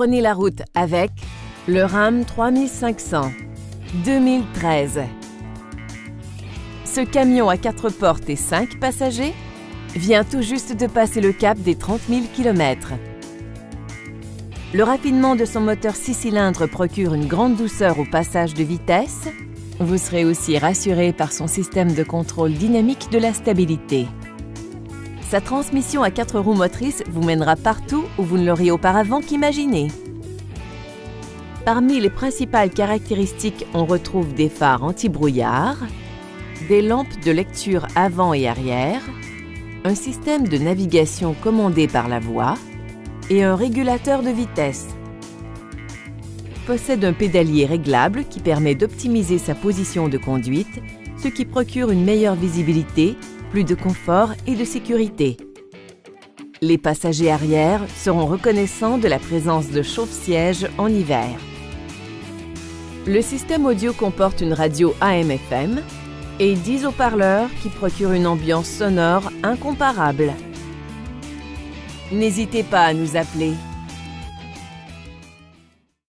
prenez la route avec le RAM 3500 2013. Ce camion à 4 portes et 5 passagers vient tout juste de passer le cap des 30 000 km. Le raffinement de son moteur 6 cylindres procure une grande douceur au passage de vitesse. Vous serez aussi rassuré par son système de contrôle dynamique de la stabilité. Sa transmission à 4 roues motrices vous mènera partout où vous ne l'auriez auparavant qu'imaginé. Parmi les principales caractéristiques, on retrouve des phares anti-brouillard, des lampes de lecture avant et arrière, un système de navigation commandé par la voix et un régulateur de vitesse. Possède un pédalier réglable qui permet d'optimiser sa position de conduite, ce qui procure une meilleure visibilité, plus de confort et de sécurité. Les passagers arrière seront reconnaissants de la présence de chauffe-sièges en hiver. Le système audio comporte une radio AM/FM et 10 haut-parleurs qui procurent une ambiance sonore incomparable. N'hésitez pas à nous appeler.